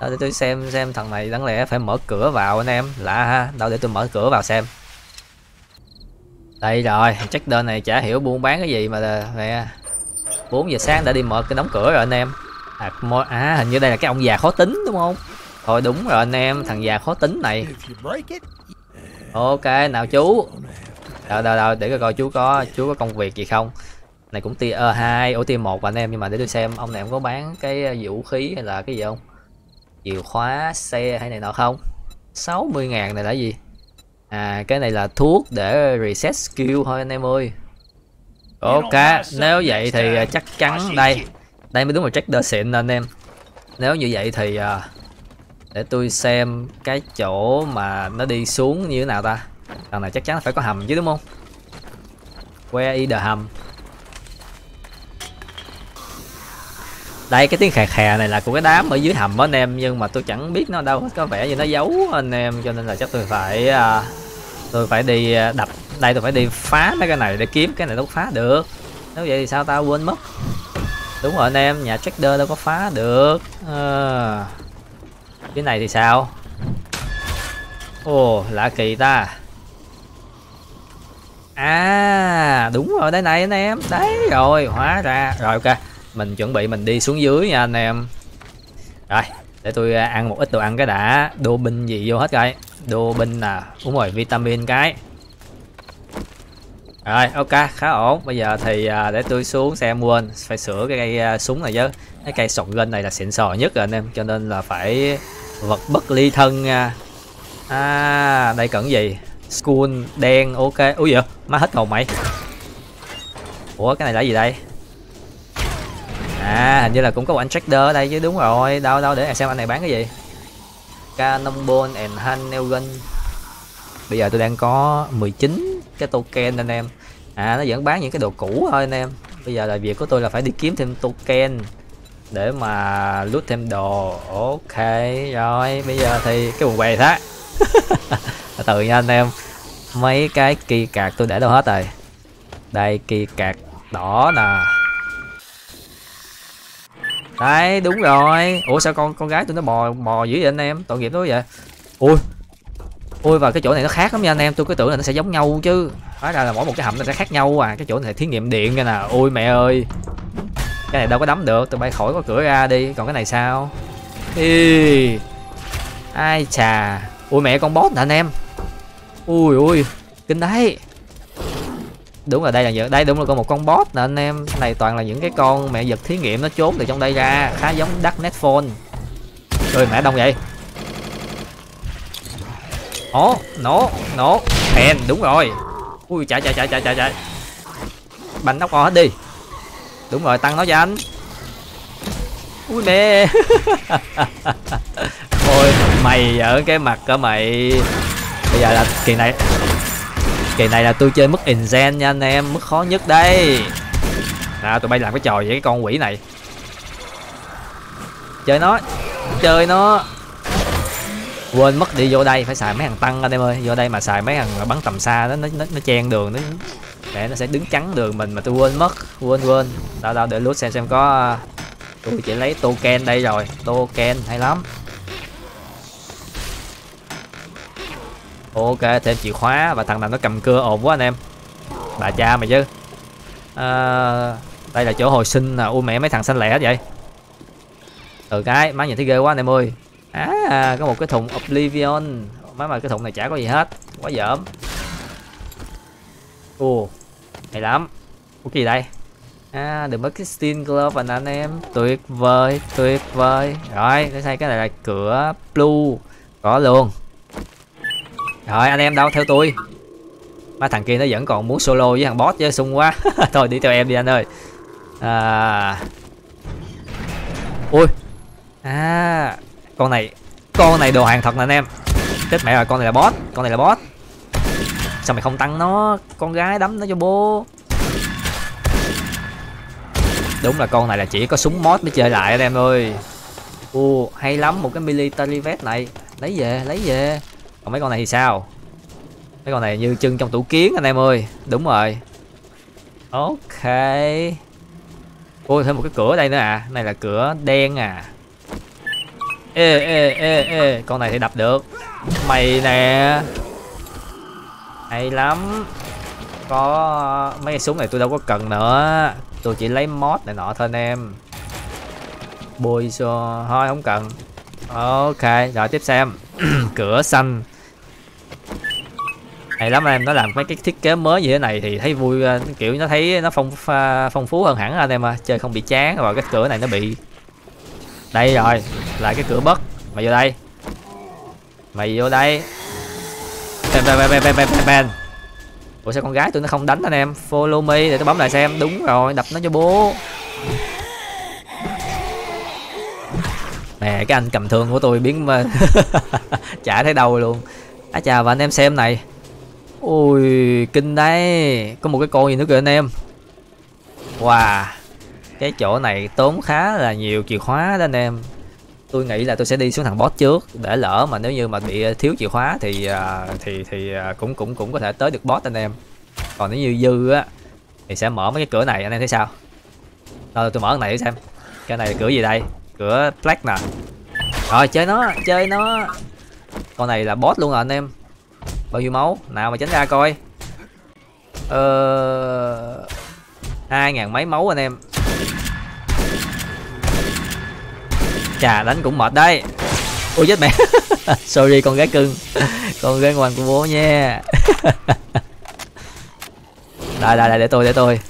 Đó, để tôi xem xem thằng này đáng lẽ phải mở cửa vào anh em, lạ ha. Đâu để tôi mở cửa vào xem. Đây rồi, chắc đơn này chả hiểu buôn bán cái gì mà mẹ. bốn giờ sáng đã đi mở cái đóng cửa rồi anh em. À, à hình như đây là cái ông già khó tính đúng không? Thôi đúng rồi anh em, thằng già khó tính này. Ok, nào chú. Đâu đâu đâu, để coi coi chú có chú có công việc gì không. Này cũng tia hai, ô tia một anh em, nhưng mà để tôi xem ông này không có bán cái vũ khí hay là cái gì không? Chìa khóa xe hay này nọ không? sáu mươi ngàn này là gì? À cái này là thuốc để reset skill thôi anh em ơi. Ok nếu vậy thì chắc chắn đây đây mới đúng là Trader xịn anh em. Nếu như vậy thì để tôi xem cái chỗ mà nó đi xuống như thế nào ta. Thằng này chắc chắn phải có hầm chứ đúng không? Where is the hầm? Đây cái tiếng khè khè này là của cái đám ở dưới hầm đó anh em, nhưng mà tôi chẳng biết nó đâu, có vẻ như nó giấu anh em, cho nên là chắc tôi phải uh, tôi phải đi đập đây, tôi phải đi phá mấy cái này để kiếm cái này đâu phá được. Nếu vậy thì sao tao quên mất. Đúng rồi anh em, nhà Trader đâu có phá được. À, cái này thì sao? Ồ lạ kỳ ta. À đúng rồi đây này anh em, đấy rồi hóa ra rồi. Ok mình chuẩn bị mình đi xuống dưới nha anh em. Rồi để tôi ăn một ít đồ ăn cái đã, đô binh gì vô hết coi. Đô binh à, đúng rồi vitamin cái. Rồi ok khá ổn. Bây giờ thì để tôi xuống xem, quên phải sửa cái cây súng này chứ. Cái cây shotgun này là xịn sò nhất rồi anh em, cho nên là phải vật bất ly thân. À đây cần gì? School đen ok. Úi dạ má hết hồn mày. Ủa cái này là gì đây? À hình như là cũng có một anh Trader ở đây chứ đúng rồi. Đâu đâu để xem anh này bán cái gì. Cannonball and Handel Gun. Bây giờ tôi đang có mười chín cái token anh em. À nó vẫn bán những cái đồ cũ thôi anh em. Bây giờ là việc của tôi là phải đi kiếm thêm token để mà loot thêm đồ. Ok rồi bây giờ thì cái quần què thế. Từ từ nha anh em. Mấy cái key card tôi để đâu hết rồi. Đây kia cạc đỏ nè. Đấy đúng rồi. Ủa sao con con gái tụi nó mò mò dữ vậy anh em, tội nghiệp nó vậy. Ui ui và cái chỗ này nó khác lắm nha anh em, tôi cứ tưởng là nó sẽ giống nhau chứ, hóa ra là mỗi một cái hầm nó sẽ khác nhau à. Cái chỗ này thí nghiệm điện kìa nè, ôi mẹ ơi. Cái này đâu có đấm được, tụi bay khỏi có cửa ra đi. Còn cái này sao? Ê, ai chà. Ui mẹ con boss nè anh em. Ui ui kinh đấy. Đúng là đây là đây đúng là còn một con boss nè anh em. Này toàn là những cái con mẹ vật thí nghiệm nó trốn từ trong đây ra, khá giống Darkness Phone. Ôi mẹ đông vậy. Ồ, nổ, nổ, hèn đúng rồi. Ui chạy chạy chạy chạy chạy chạy. Bành nóc o hết đi. Đúng rồi, tăng nó cho anh. Ui mẹ. Ôi mày ở cái mặt của mày. Bây giờ là kỳ này. Kỳ này là tôi chơi mức Insane nha anh em, mức khó nhất đây. Nào tụi bay làm cái trò vậy cái con quỷ này. Chơi nó, chơi nó. Quên mất đi vô đây phải xài mấy thằng tăng anh em ơi. Vô đây mà xài mấy thằng bắn tầm xa đó, nó nó nó chen đường nó để nó sẽ đứng chắn đường mình mà tôi quên mất, quên quên. Đâu đâu để lút xem xem có. Tôi chỉ lấy token đây rồi, token hay lắm. Ok thêm chìa khóa và thằng nào nó cầm cưa ồn quá anh em. Bà cha mày chứ. À, đây là chỗ hồi sinh nè, u mẹ mấy thằng xanh lẻ hết vậy. Từ cái má nhìn thấy ghê quá anh em ơi. À có một cái thùng Oblivion. Má mà cái thùng này chả có gì hết, quá dởm. Ồ, hay lắm. Ủa cái gì đây? À đừng mất cái Steam Glove anh em. Tuyệt vời, tuyệt vời. Rồi, để xây cái này là cửa blue. Có luôn. Rồi anh em đâu theo tôi. Má thằng kia nó vẫn còn muốn solo với thằng boss chứ sung quá. Thôi đi theo em đi anh ơi. À. Ui. À con này, con này đồ hàng thật nè anh em. Chết mẹ rồi, con này là boss, con này là boss. Sao mày không tăng nó, con gái đấm nó cho bố. Đúng là con này là chỉ có súng mod mới chơi lại anh em ơi. Ồ, uh, hay lắm một cái military vest này, lấy về, lấy về. Còn mấy con này thì sao? Mấy con này như chân trong tủ kiến anh em ơi. Đúng rồi. Ok. Ôi thêm một cái cửa đây nữa à. Này là cửa đen à. Ê ê ê ê, con này thì đập được. Mày nè. Hay lắm. Có mấy cái súng này tôi đâu có cần nữa. Tôi chỉ lấy mod này nọ thôi anh em. Bôi xô thôi không cần. Ok, rồi tiếp xem. Cửa xanh. Hay lắm em, nó làm mấy cái thiết kế mới như thế này thì thấy vui, kiểu nó thấy nó phong phong phú hơn hẳn anh em à. Chơi không bị chán rồi, cái cửa này nó bị. Đây rồi, là cái cửa bất. Mày vô đây. Mày vô đây. Bèn bèn bèn bèn bèn. Ủa sao con gái tụi nó không đánh anh em? Follow me để tôi bấm lại xem. Đúng rồi, đập nó cho bố. Nè cái anh cầm thương của tôi biến chả thấy đâu luôn. Á chà và anh em xem này. Ôi kinh đấy. Có một cái con gì nữa kìa anh em. Wow. Cái chỗ này tốn khá là nhiều chìa khóa đó anh em. Tôi nghĩ là tôi sẽ đi xuống thằng boss trước, để lỡ mà nếu như mà bị thiếu chìa khóa thì thì thì cũng cũng cũng có thể tới được boss anh em. Còn nếu như dư á thì sẽ mở mấy cái cửa này anh em thấy sao? Rồi tôi mở cái này để xem. Cái này là cửa gì đây? Cửa black nè. Rồi chơi nó, chơi nó. Con này là boss luôn rồi anh em. Bao nhiêu máu? Nào mà tránh ra coi. Ờ hai ngàn mấy máu anh em. Chà đánh cũng mệt đấy. Ôi chết mẹ. Sorry con gái cưng. Con gái ngoan của bố nha. Đây đây đây để tôi để tôi.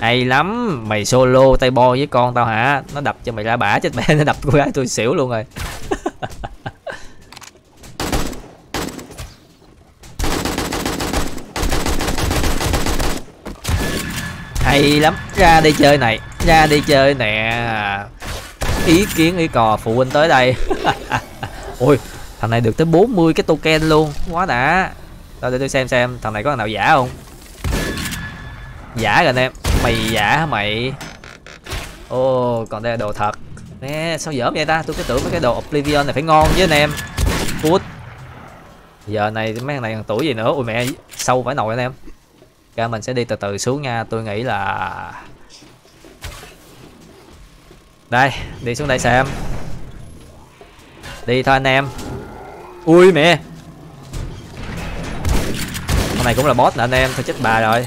Hay lắm, mày solo tay bo với con tao hả? Nó đập cho mày ra bả, chết mẹ nó đập cô gái tôi xỉu luôn rồi. Hay lắm, ra đi chơi này, ra đi chơi nè. Ý kiến ý cò phụ huynh tới đây. Ôi, thằng này được tới bốn mươi cái token luôn, quá đã. Rồi để tôi xem xem thằng này có thằng nào giả không. Giả rồi anh em, mày giả hả mày? Ô, còn đây là đồ thật. Nè sao dởm vậy ta, tôi cứ tưởng mấy cái đồ Oblivion này phải ngon với anh em. Cút. Giờ này mấy thằng này còn tuổi gì nữa. Ui mẹ sâu phải nồi anh em. Cả mình sẽ đi từ từ xuống nha. Tôi nghĩ là đây, đi xuống đây xem. Đi thôi anh em. Ui mẹ, con này cũng là boss nè anh em. Thôi chết bà rồi.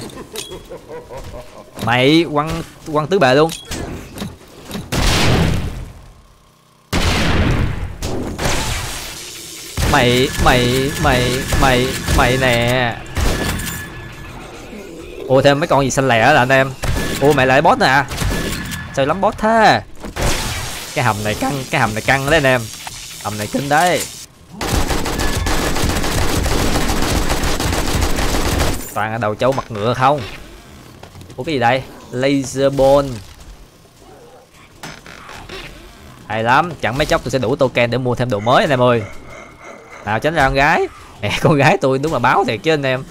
Mày quăng quăng tứ bề luôn. Mày mày mày mày mày nè. Ôi thêm mấy con gì xanh lẻ là anh em. Ôi mày lại boss nè à. Sao lắm boss thế. Cái hầm này căng, cái hầm này căng đấy anh em. Hầm này kinh đấy. Toàn là đầu trâu mặt ngựa không. Ủa cái gì đây? Laser ball. Hay lắm, chẳng mấy chốc tôi sẽ đủ token để mua thêm đồ mới anh em ơi. Nào tránh ra con gái. Mẹ con gái tôi đúng là báo thiệt chứ anh em.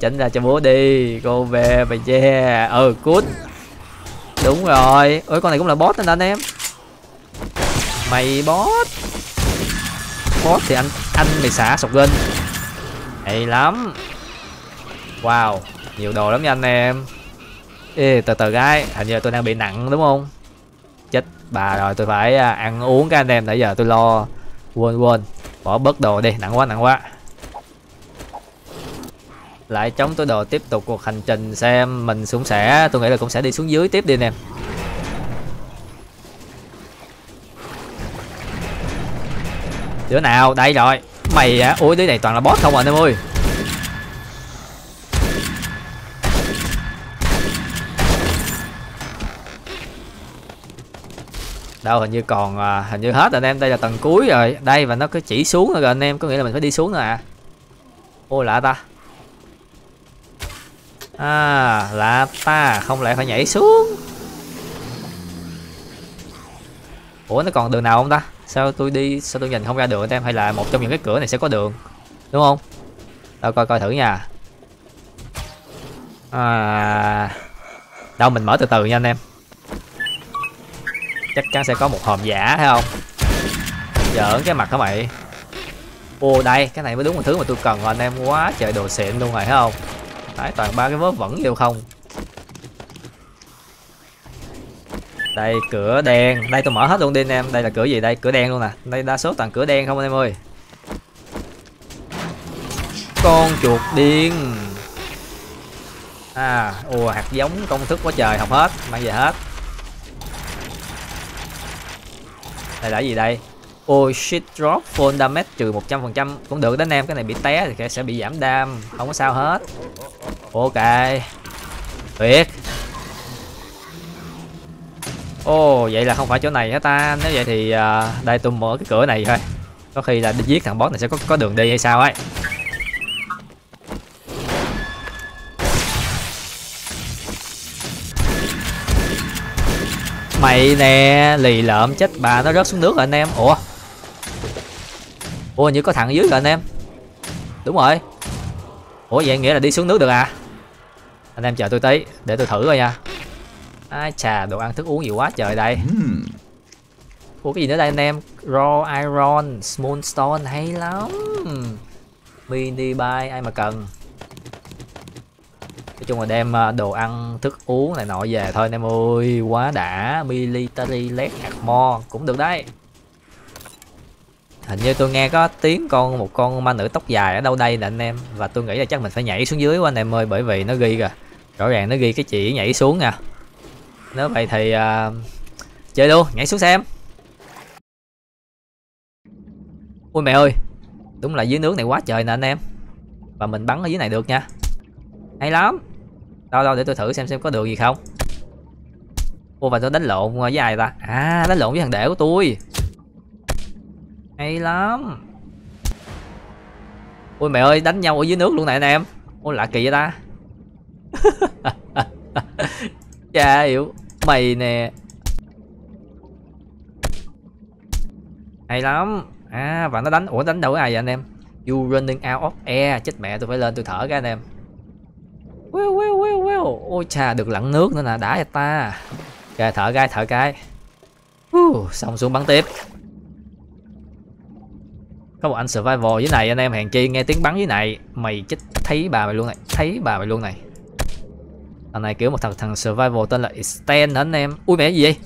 Tránh ra cho bố đi. Cô về mày che. Ừ cút. Đúng rồi. Ôi con này cũng là boss anh em. Mày boss. Boss thì anh anh mày xả shotgun. Hay lắm. Wow, nhiều đồ lắm nha anh em. Ê, từ từ cái, hình như tôi đang bị nặng đúng không? Chết bà rồi, tôi phải ăn uống các anh em, nãy giờ tôi lo quên quên, bỏ bớt đồ đi, nặng quá nặng quá. Lại chống túi đồ tiếp tục cuộc hành trình xem mình xuống sẽ, tôi nghĩ là cũng sẽ đi xuống dưới tiếp đi anh em. Đứa nào, đây rồi. Mày á, ui đứa này toàn là boss không à anh em ơi. Đâu hình như còn hình như hết rồi anh em, đây là tầng cuối rồi. Đây và nó cứ chỉ xuống rồi anh em, có nghĩa là mình phải đi xuống nữa à. Ôi lạ ta. À lạ ta, không lẽ phải nhảy xuống. Ủa nó còn đường nào không ta? Sao tôi đi, sao tôi nhìn không ra đường anh em, hay là một trong những cái cửa này sẽ có đường. Đúng không? Đâu coi coi thử nha. À đâu mình mở từ từ nha anh em. Chắc chắn sẽ có một hòm giả thấy không? Giỡn cái mặt hả mày? Ô đây, cái này mới đúng là thứ mà tôi cần rồi anh em, quá trời đồ xịn luôn rồi thấy không? Đấy, toàn ba cái vớ vẩn đều không. Đây cửa đen, đây tôi mở hết luôn đi anh em, đây là cửa gì đây? Cửa đen luôn nè, đây đa số toàn cửa đen không anh em ơi. Con chuột điên. À, ồ hạt giống công thức quá trời, học hết, mang về hết. Đây là gì đây? Ôi shit drop full damage trừ một trăm phần trăm cũng được đến em, cái này bị té thì sẽ bị giảm đam, không có sao hết. Ok. Tuyệt. Ồ, oh, vậy là không phải chỗ này hả ta? Nếu vậy thì uh, đây tôi mở cái cửa này thôi. Có khi là đi giết thằng boss này sẽ có có đường đi hay sao ấy. Mày nè, lì lợm chết bà, nó rớt xuống nước rồi anh em. Ủa Ủa như có thằng dưới rồi anh em. Đúng rồi. Ủa vậy nghĩa là đi xuống nước được à? Anh em chờ tôi tí, để tôi thử coi nha. Ai chà, đồ ăn thức uống gì quá trời đây. Ủa cái gì nữa đây anh em? Raw Iron, Moonstone hay lắm. Mini buy ai mà cần. Nói chung là đem đồ ăn, thức uống này nọ về thôi anh em ơi. Quá đã. Military Leg Armor cũng được đấy. Hình như tôi nghe có tiếng con một con ma nữ tóc dài ở đâu đây nè anh em. Và tôi nghĩ là chắc mình phải nhảy xuống dưới quá anh em ơi. Bởi vì nó ghi kìa. Rõ ràng nó ghi cái chỉ nhảy xuống nè. Nếu vậy thì uh, chơi luôn, nhảy xuống xem. Ôi mẹ ơi. Đúng là dưới nước này quá trời nè anh em. Và mình bắn ở dưới này được nha. Hay lắm. Đâu đâu để tôi thử xem xem có đường gì không. Ô và tôi đánh lộn với ai ta? À đánh lộn với thằng đệ của tôi. Hay lắm. Ôi mẹ ơi đánh nhau ở dưới nước luôn này anh em. Ôi lạ kỳ vậy ta. Chà hiểu. Mày nè. Hay lắm. À và nó đánh. Ủa đánh đâu với ai vậy anh em? You running out of air. Chết mẹ tôi phải lên tôi thở cái anh em. Wow, wow, wow, wow. Ôi chà được lặn nước nữa nè, đã vậy ta. Rồi thở cái thở cái uh, xong xuống bắn tiếp. Có một anh survival dưới này anh em, hèn chi nghe tiếng bắn dưới này mày chết thấy bà mày luôn này, thấy bà mày luôn này. Thằng này kiểu một thằng thằng survival tên là Extend hả anh em. Ui mẹ gì vậy?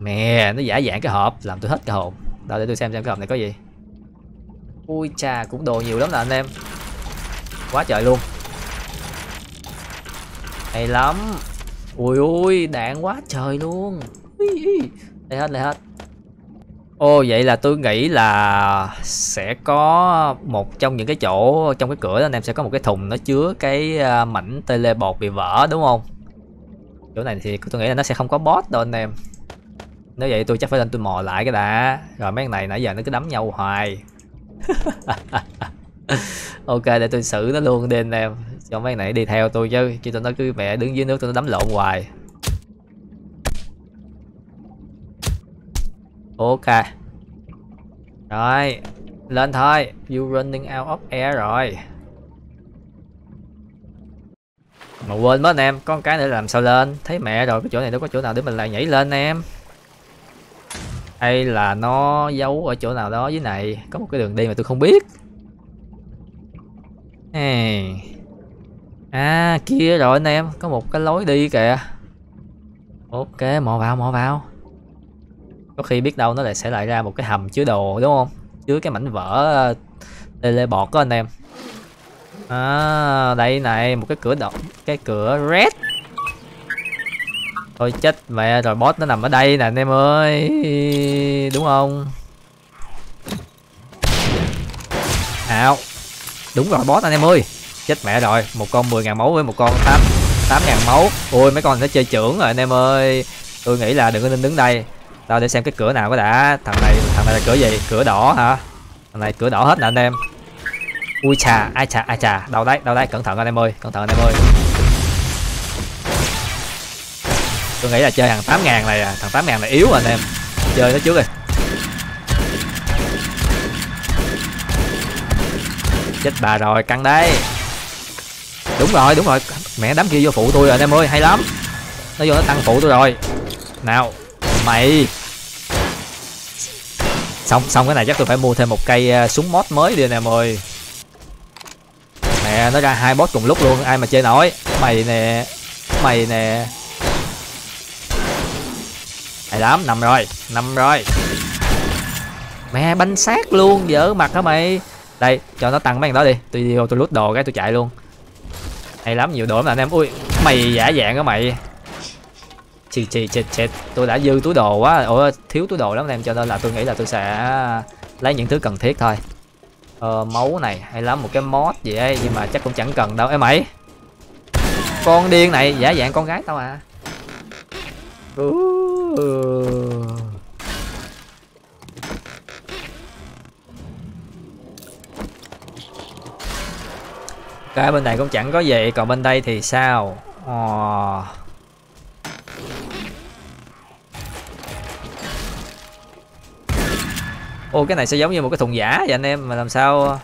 Mẹ nó giả dạng cái hộp làm tôi hết cả hồn. Đâu để tôi xem xem cái hộp này có gì. Ui cha, cũng đồ nhiều lắm nè anh em. Quá trời luôn. Hay lắm. Ui ui, đạn quá trời luôn. Lấy hết, lấy hết. Ô vậy là tôi nghĩ là sẽ có một trong những cái chỗ trong cái cửa đó anh em, sẽ có một cái thùng nó chứa cái mảnh tele bột bị vỡ đúng không? Chỗ này thì tôi nghĩ là nó sẽ không có boss đâu anh em. Nếu vậy tôi chắc phải lên tôi mò lại cái đã. Rồi mấy cái này nãy giờ nó cứ đấm nhau hoài. Ok để tôi xử nó luôn đi anh em, cho mấy này đi theo tôi chứ chứ tụi nó cứ mẹ đứng dưới nước tụi nó đấm lộn hoài. Ok rồi lên thôi, you running out of air rồi mà quên mất anh em, có một cái nữa là làm sao lên thấy mẹ rồi. Cái chỗ này đâu có chỗ nào để mình lại nhảy lên anh em, hay là nó giấu ở chỗ nào đó dưới này có một cái đường đi mà tôi không biết. Hey. À kia rồi anh em, có một cái lối đi kìa. Ok mò vào mò vào, có khi biết đâu nó lại sẽ lại ra một cái hầm chứa đồ đúng không, chứa cái mảnh vỡ tele bọt đó anh em. À đây này, một cái cửa đỏ, cái cửa red. Thôi chết mẹ rồi, boss nó nằm ở đây nè anh em ơi đúng không? Ảo đúng rồi boss anh em ơi, chết mẹ rồi, một con mười ngàn máu với một con tám tám ngàn máu. Ui mấy con nó chơi trưởng rồi anh em ơi, tôi nghĩ là đừng có nên đứng đây. Tao để xem cái cửa nào có đã. Thằng này thằng này là cửa gì, cửa đỏ hả? Thằng này cửa đỏ hết nè anh em. Ui chà ai chà ai chà, đâu đấy đâu đấy, cẩn thận anh em ơi, cẩn thận anh em ơi. Tôi nghĩ là chơi thằng tám ngàn này, thằng tám ngàn này yếu rồi anh em, chơi nó trước đi. Chết bà rồi, căng đấy. Đúng rồi đúng rồi, mẹ đám kia vô phụ tôi rồi anh em ơi, hay lắm. Nó vô nó tăng phụ tôi rồi. Nào mày. Xong xong cái này chắc tôi phải mua thêm một cây uh, súng mod mới đi anh em ơi. Mẹ nó ra hai boss cùng lúc luôn, ai mà chơi nổi. Mày nè, mày nè. Hay lắm, nằm rồi, nằm rồi. Mẹ banh xác luôn, dở mặt hả mày. Đây, cho nó tăng mấy thằng đó đi. Tôi vô tôi loot đồ cái tôi chạy luôn. Hay lắm, nhiều đồ lắm anh em. Ui, mày giả dạng hả mày. Chì chì chì chì, tôi đã dư túi đồ quá. Ủa, thiếu túi đồ lắm anh em, cho nên là tôi nghĩ là tôi sẽ lấy những thứ cần thiết thôi. Ờ, máu này, hay lắm, một cái mod gì ấy, nhưng mà chắc cũng chẳng cần đâu. Ê mày. Con điên này, giả dạng con gái tao à. Uh. Cái bên này cũng chẳng có gì, còn bên đây thì sao? Oh. Ô cái này sẽ giống như một cái thùng giả vậy anh em, mà làm sao?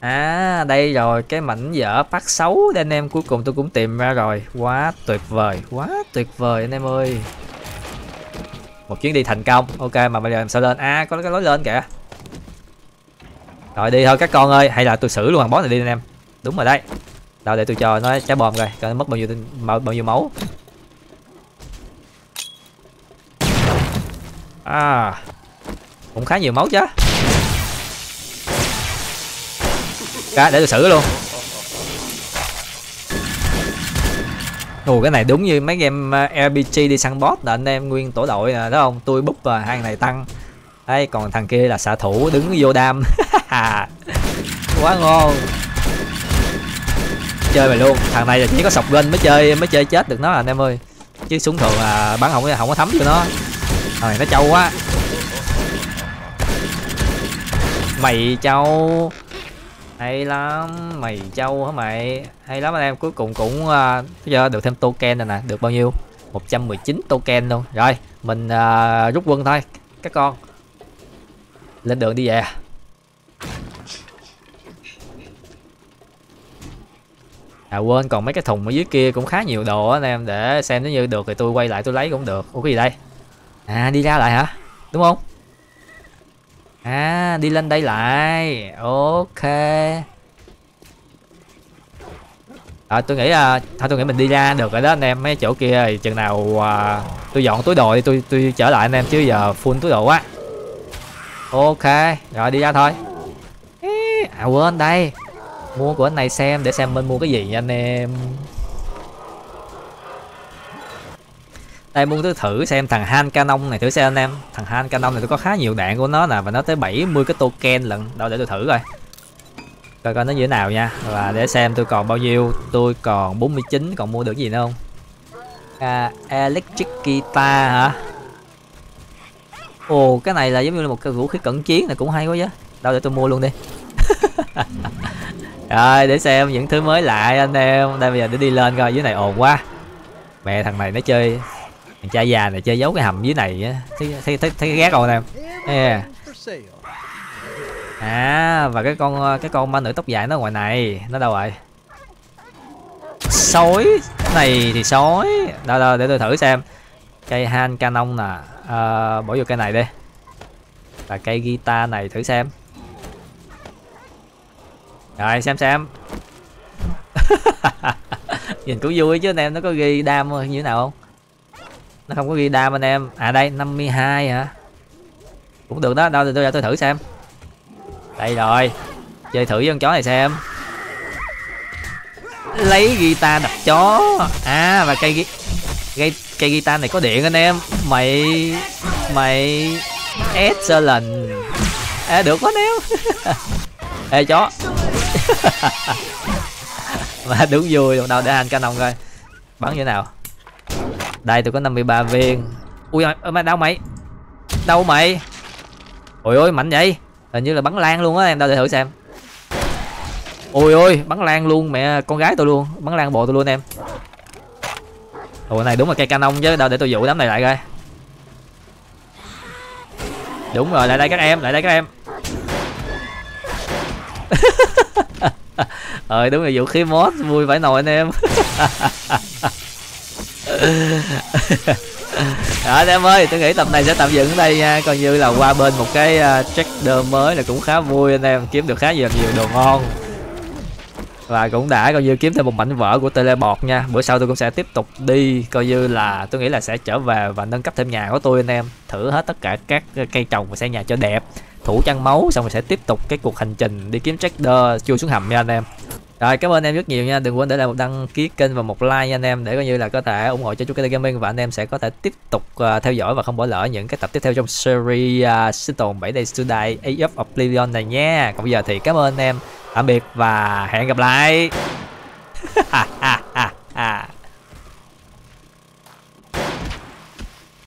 À đây rồi, cái mảnh vỡ phát xấu đây anh em, cuối cùng tôi cũng tìm ra rồi. Quá tuyệt vời, quá tuyệt vời anh em ơi. Một chuyến đi thành công. Ok mà bây giờ làm sao lên? À có cái lối lên kìa. Rồi đi thôi các con ơi, hay là tôi xử luôn thằng boss này đi anh em. Đúng rồi đấy. Đâu để tôi cho nó trái bom rồi, coi nó mất bao nhiêu bao, bao nhiêu máu. À cũng khá nhiều máu chứ. Cá để tôi xử luôn. Ồ cái này đúng như mấy game rờ pê giê đi săn boss là anh em, nguyên tổ đội nè đó không? Tôi búp và hai này tăng. Đấy còn thằng kia là xạ thủ đứng vô đam. Quá ngon. Chơi mày luôn, thằng này là chỉ có sọc lên mới chơi mới chơi chết được nó anh em ơi. Chứ súng thường là bắn không có không có thấm cho nó. Rồi nó trâu quá. Mày trâu. Hay lắm, mày trâu hả mày. Hay lắm anh em, cuối cùng cũng uh, giờ được thêm token rồi nè, được bao nhiêu? một trăm mười chín token luôn. Rồi, mình uh, rút quân thôi các con. Lên đường đi về. À quên, còn mấy cái thùng ở dưới kia cũng khá nhiều đồ anh em, để xem nếu như được thì tôi quay lại tôi lấy cũng được. Ủa cái gì đây? À đi ra lại hả? Đúng không? À đi lên đây lại. Ok. À, tôi nghĩ à, thôi tôi nghĩ mình đi ra được rồi đó anh em. Mấy chỗ kia thì chừng nào à, tôi dọn túi đồ thì tôi tôi trở lại anh em, chứ giờ full túi đồ quá. Ok, rồi đi ra thôi. À quên đây. Mua của anh này xem, để xem bên mua cái gì nha anh em. Đây muốn tôi thử xem thằng Han Canon này, thử xem anh em. Thằng Han Canon này tôi có khá nhiều đạn của nó nè, và nó tới bảy mươi cái token lận. Đâu để tôi thử coi. Coi coi nó như thế nào nha. Và để xem tôi còn bao nhiêu, tôi còn bốn mươi chín, còn mua được gì nữa không? À, electric guitar hả? Ồ, cái này là giống như là một cái vũ khí cận chiến này, cũng hay quá chứ. Đâu để tôi mua luôn đi. Rồi để xem những thứ mới lại anh em. Đây bây giờ để đi lên coi, dưới này ồn quá. Mẹ thằng này nó chơi, thằng cha già này chơi giấu cái hầm dưới này, thấy thấy thấy, thấy ghét rồi anh em. Yeah. À và cái con cái con ma nữ tóc dài nó ngoài này, nó đâu rồi? Sói này thì sói. Đâu đâu để tôi thử xem. Cây Han Canon nè, à, bỏ vô cây này đi. Là cây guitar này thử xem. Rồi xem xem. Nhìn cũng vui chứ anh em, nó có ghi đam như thế nào không? Nó không có ghi đam anh em. À đây năm mươi hai hả? Cũng được đó, đâu thì tôi ra tôi thử xem. Đây rồi. Chơi thử với con chó này xem. Lấy guitar đập chó. À và cây cây cây guitar này có điện anh em. Mày mày excellent. À được quá anh em. Ê chó. Mà đúng vui luôn. Đâu để anh Canon coi bắn như thế nào. Đây tôi có năm mươi ba viên. Ui mà đâu mày, đâu mày. Ôi ôi mạnh vậy, hình như là bắn lan luôn á em. Đâu để thử xem. Ôi ôi bắn lan luôn mẹ con gái tôi luôn, bắn lan bộ tôi luôn em. Ủa này đúng là cây Canon chứ. Đâu để tôi dụ đám này lại coi. Đúng rồi, lại đây các em, lại đây các em. Ờ đúng là vũ khí mod vui phải nồi anh em. Đó anh em ơi, tôi nghĩ tập này sẽ tạm dừng ở đây nha. Còn như là qua bên một cái trader mới là cũng khá vui anh em, kiếm được khá nhiều nhiều đồ ngon. Và cũng đã coi như kiếm thêm một mảnh vỡ của teleport nha. Bữa sau tôi cũng sẽ tiếp tục đi, coi như là tôi nghĩ là sẽ trở về và nâng cấp thêm nhà của tôi anh em. Thử hết tất cả các cây trồng và xây nhà cho đẹp, thủ chăn máu, xong rồi sẽ tiếp tục cái cuộc hành trình đi kiếm trader chui xuống hầm nha anh em. Rồi cảm ơn em rất nhiều nha, đừng quên để lại một đăng ký kênh và một like nha anh em, để coi như là có thể ủng hộ cho Trungkd Gaming, và anh em sẽ có thể tiếp tục uh, theo dõi và không bỏ lỡ những cái tập tiếp theo trong series uh, sinh tồn bảy Days to Die Age of Oblivion này nha. Còn bây giờ thì cảm ơn anh em, tạm biệt và hẹn gặp lại.